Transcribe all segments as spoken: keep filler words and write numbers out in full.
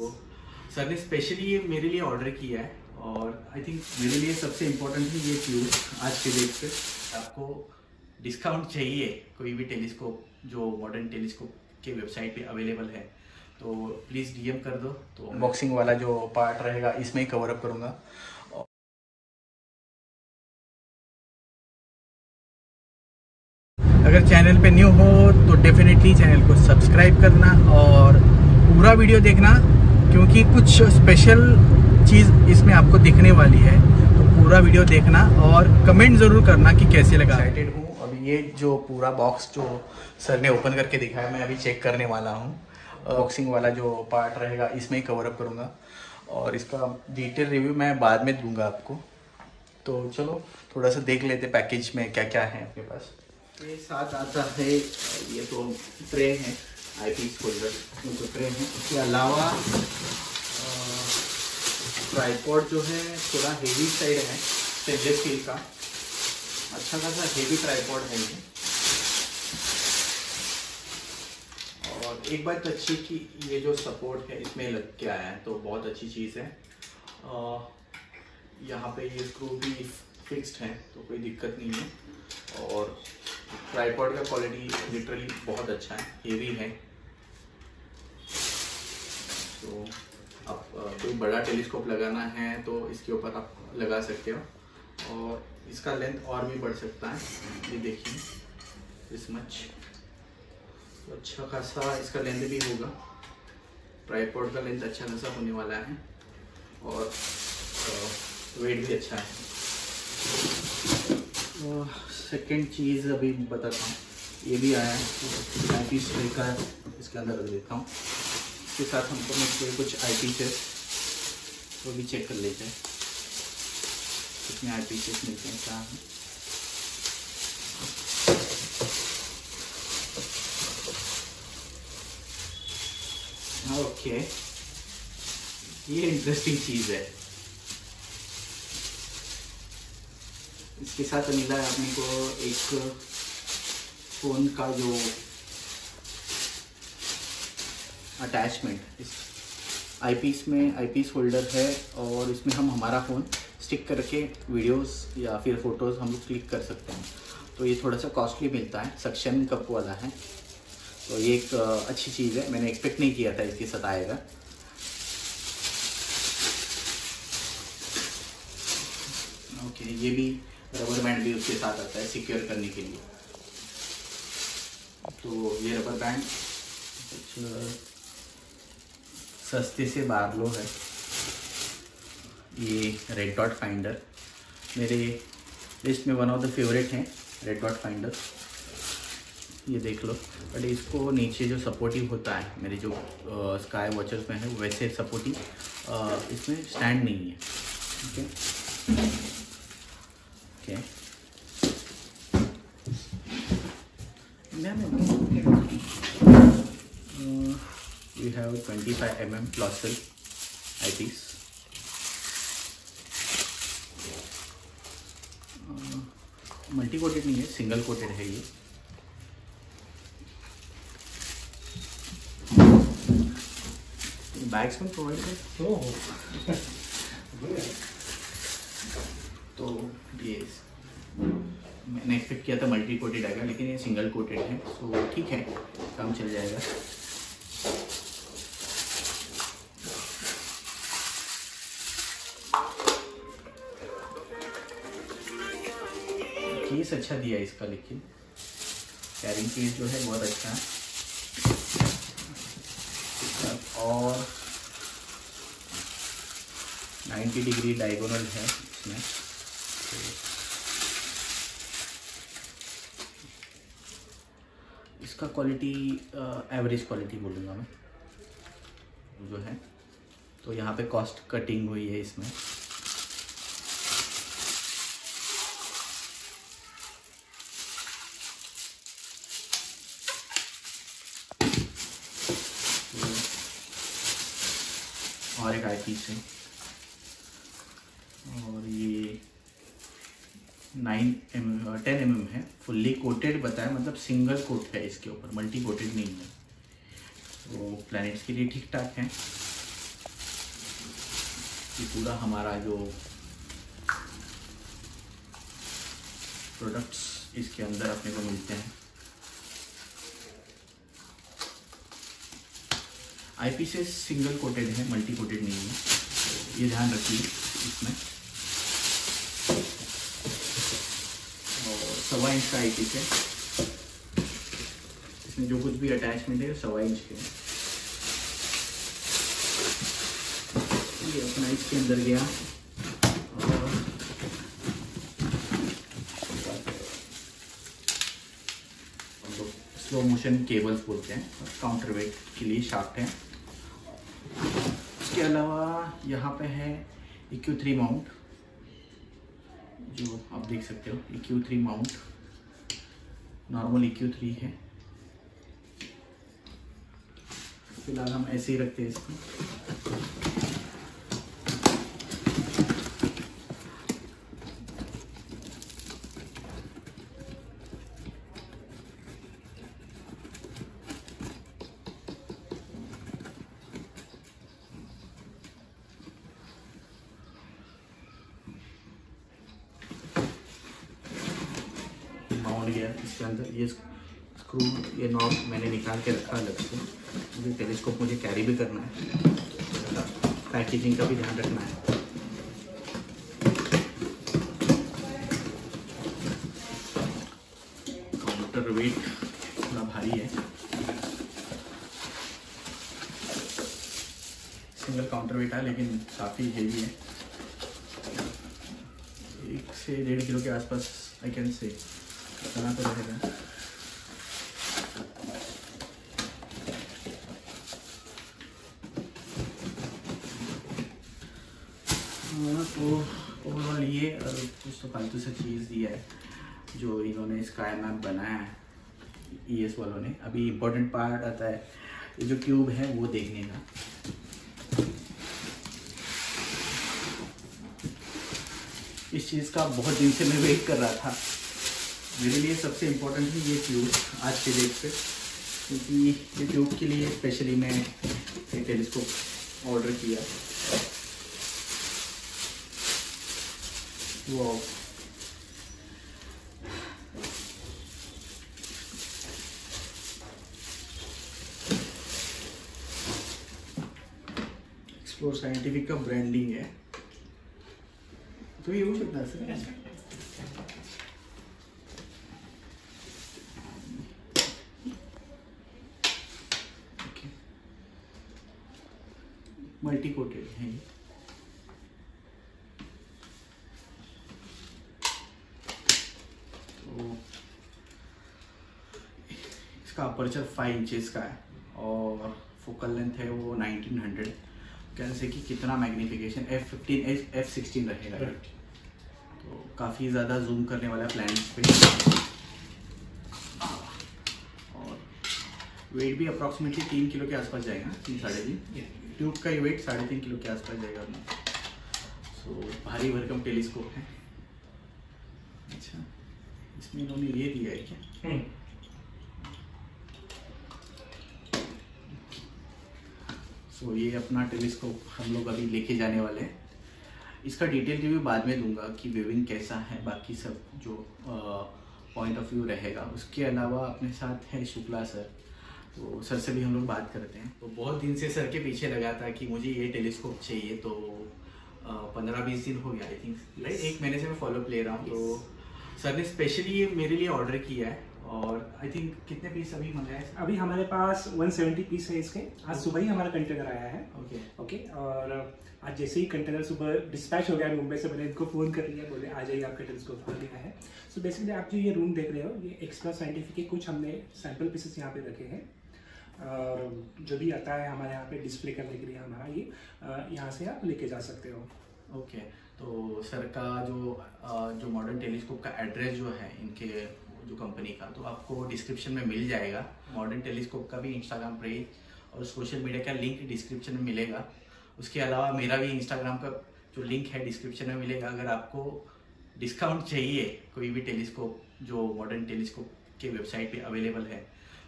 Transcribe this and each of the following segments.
Sir ने specially ये मेरे लिए ऑर्डर किया है और आई थिंक मेरे लिए सबसे इम्पोर्टेंट ये ट्यूब आज के डेट पे आपको डिस्काउंट चाहिए कोई भी टेलीस्कोप जो मॉडर्न टेलीस्कोप के वेबसाइट पे अवेलेबल है तो प्लीज़ डीएम कर दो, तो अनबॉक्सिंग वाला जो पार्ट रहेगा इसमें ही कवर अप करूँगा। अगर चैनल पे न्यू हो तो डेफिनेटली चैनल को सब्सक्राइब करना और पूरा वीडियो देखना, क्योंकि कुछ स्पेशल चीज़ इसमें आपको दिखने वाली है। तो पूरा वीडियो देखना और कमेंट ज़रूर करना कि कैसे लगा। एक्साइटेड हूँ। अभी ये जो पूरा बॉक्स जो सर ने ओपन करके दिखाया मैं अभी चेक करने वाला हूँ। बॉक्सिंग वाला जो पार्ट रहेगा इसमें ही कवर अप करूँगा और इसका डिटेल रिव्यू मैं बाद में दूँगा आपको। तो चलो थोड़ा सा देख लेते पैकेज में क्या क्या है आपके पास। ये साथ आता है ये तो ट्रे है, आई पीस होल्डर तो ट्रे है, इसके अलावा ट्राइपॉड जो है थोड़ा हेवी साइड है, स्टेनलेस स्टील का अच्छा खासा हेवी ट्राइपॉड है ये। और एक बात अच्छी कि ये जो सपोर्ट है इसमें लग के आया है तो बहुत अच्छी चीज़ है। यहाँ पे ये स्क्रू भी फिक्स्ड है तो कोई दिक्कत नहीं है। और ट्राइपॉड का क्वालिटी लिटरली बहुत अच्छा है, हेवी है। तो आप कोई बड़ा टेलीस्कोप लगाना है तो इसके ऊपर आप लगा सकते हो और इसका लेंथ और भी बढ़ सकता है। ये देखिए इस मच तो अच्छा खासा इसका लेंथ भी होगा, ट्राइपॉड का लेंथ अच्छा खासा होने वाला है और वेट भी अच्छा है। सेकेंड चीज़ अभी बताता हूँ, ये भी आया है आई पीस का, इसके अंदर रख देता हूँ। इसके साथ हमको मिलते कुछ आई पीसेस वो भी चेक कर लेते हैं, कितने आई पीसेस मिलते हैं क्या है। हाँ ओके, ये इंटरेस्टिंग चीज़ है। इसके साथ मिला है अपने को एक फ़ोन का जो अटैचमेंट, इस आई पीस में आई पीस होल्डर है और इसमें हम हमारा फ़ोन स्टिक करके वीडियोस या फिर फ़ोटोज़ हम लोग क्लिक कर सकते हैं। तो ये थोड़ा सा कॉस्टली मिलता है, सक्शन कप वाला है, तो ये एक अच्छी चीज़ है। मैंने एक्सपेक्ट नहीं किया था इसके साथ आएगा। ओके okay, ये भी रबर बैंड भी उसके साथ आता है सिक्योर करने के लिए। तो ये रबर बैंड सस्ते से बारलो है। ये रेड डॉट फाइंडर मेरे लिस्ट में वन ऑफ द फेवरेट हैं, रेड डॉट फाइंडर। ये देख लो, बट इसको नीचे जो सपोर्टिव होता है मेरे जो स्काई वॉचर्स में है वैसे सपोर्टिव इसमें स्टैंड नहीं है। ठीक है okay okay. uh, we have twenty-five millimeter colossal eyepiece. Multi coated नहीं है, सिंगल कोटेड है ये। बैग्स में प्रोवाइड है तो ये मैंने एक्सपेक्ट किया था मल्टी कोटेड आएगा, लेकिन ये सिंगल कोटेड है सो ठीक है, काम चल जाएगा। केस अच्छा दिया इसका, लेकिन कैरिंग केस जो है बहुत अच्छा है और नब्बे डिग्री डायगोनल है इसमें। इसका क्वालिटी एवरेज क्वालिटी बोलूँगा मैं जो है। तो यहाँ पे कॉस्ट कटिंग हुई है इसमें। और एक आई पीस है और ये nine m ten m m है, फुल्ली कोटेड बताया मतलब सिंगल कोट है इसके ऊपर, मल्टी कोटेड नहीं है। तो प्लैनेट्स के लिए ठीक ठाक है। पूरा हमारा जो प्रोडक्ट्स इसके अंदर अपने को मिलते हैं। आईपीसेस सिंगल कोटेड है, मल्टी कोटेड नहीं है, ये ध्यान रखिए इसमें। और सवा इंच का आईपीस है, इसमें जो कुछ भी अटैचमेंट है सवा इंच के है। ये अपना इसके अंदर गया और स्लो मोशन केबल्स बोलते हैं, काउंटर वेट के लिए शाफ्ट हैं। इसके अलावा यहाँ पे है ई क्यू थ्री माउंट, जो आप देख सकते हो E Q three mount normal E Q three है। फिलहाल हम ऐसे ही रखते हैं इसको। इसके अंदर ये स्क्रू, ये नॉब मैंने निकाल के रखा अलग से, मुझे टेलीस्कोप मुझे कैरी भी करना है, पैकेजिंग का भी ध्यान रखना है। काउंटर वेट थोड़ा भारी है, सिंगल काउंटर वेट है लेकिन काफ़ी हेवी है, एक से डेढ़ किलो के आसपास आई कैन से करना तो रहेगा। तो ओवरऑल ये और कुछ तो फालतू सा चीज़ दिया है जो इन्होंने स्काई मैप बनाया है ई एस वालों ने। अभी इम्पोर्टेंट पार्ट आता है, ये जो क्यूब है वो देखने का। इस चीज़ का बहुत दिन से मैं वेट कर रहा था, मेरे लिए सबसे इम्पोर्टेंट है ये ट्यूब आज के डेट पे, क्योंकि ये ट्यूब के लिए स्पेशली मैं ये टेलीस्कोप ऑर्डर किया। वाओ, एक्सप्लोर साइंटिफिक का ब्रांडिंग है तो ये हो सकता है सर। मल्टी कोटेड है ये। तो इसका अपर्चर फाइव इंचेस का है और फोकल लेंथ है वो नाइनटीन हंड्रेड। कह से कि कितना magnification F fifteen F F sixteen रहेगा, तो काफ़ी ज़्यादा जूम करने वाला प्लैनेट्स पे। और वेट भी अप्रॉक्सीमेटली तीन किलो के आसपास जाएगा, तीन साढ़े तीन ट्यूब का ही वेट साढ़े तीन किलो के आसपास जाएगा अपना। सो so, भारी भरकम टेलीस्कोप है। अच्छा, इसमें इन्होंने ये दिया है क्या? सो so, ये अपना टेलीस्कोप हम लोग अभी लेके जाने वाले हैं। इसका डिटेल रिव्यू बाद में दूंगा कि व्यूइंग कैसा है, बाकी सब जो पॉइंट ऑफ व्यू रहेगा। उसके अलावा अपने साथ है शुक्ला सर, तो सर से भी हम लोग बात करते हैं। तो बहुत दिन से सर के पीछे लगा था कि मुझे ये टेलीस्कोप चाहिए, तो पंद्रह बीस दिन हो गया आई थिंक, लाइक एक महीने से मैं फॉलोअप ले रहा हूँ। yes. तो सर ने स्पेशली ये मेरे लिए ऑर्डर किया है और आई थिंक कितने पीस अभी मंगाए हैं? अभी हमारे पास एक सौ सत्तर पीस है इसके। आज सुबह ही हमारा कंटेनर आया है। Okay okay. ओके okay, और आज जैसे ही कंटेनर सुबह डिस्पैच हो गया मुंबई से, मैंने इनको फ़ोन कर लिया, बोले आ जाइए आपका टेलीस्कोप आ गया है। सो so बेसिकली आप जो ये रूम देख रहे हो ये एक्सप्लोर साइंटिफिक के कुछ हमने सैम्पल पीसेस यहाँ पे रखे हैं, और जो भी आता है हमारे यहाँ पे डिस्प्ले करने के लिए हमारा ये यहाँ से आप लेके जा सकते हो। Okay okay. तो सर का जो जो मॉडर्न टेलीस्कोप का एड्रेस जो है इनके जो कंपनी का, तो आपको डिस्क्रिप्शन में मिल जाएगा। मॉडर्न टेलीस्कोप का भी इंस्टाग्राम पेज और सोशल मीडिया का लिंक डिस्क्रिप्शन में मिलेगा। उसके अलावा मेरा भी इंस्टाग्राम का जो लिंक है डिस्क्रिप्शन में मिलेगा। अगर आपको डिस्काउंट चाहिए कोई भी टेलीस्कोप जो मॉडर्न टेलीस्कोप के वेबसाइट पे अवेलेबल है,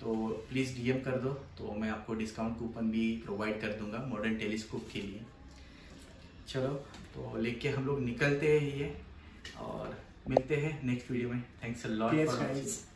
तो प्लीज़ डीएम कर दो, तो मैं आपको डिस्काउंट कूपन भी प्रोवाइड कर दूँगा मॉडर्न टेलीस्कोप के लिए। चलो तो लेके हम लोग निकलते हैं ये और मिलते हैं नेक्स्ट वीडियो में। Thanks a lot for watching.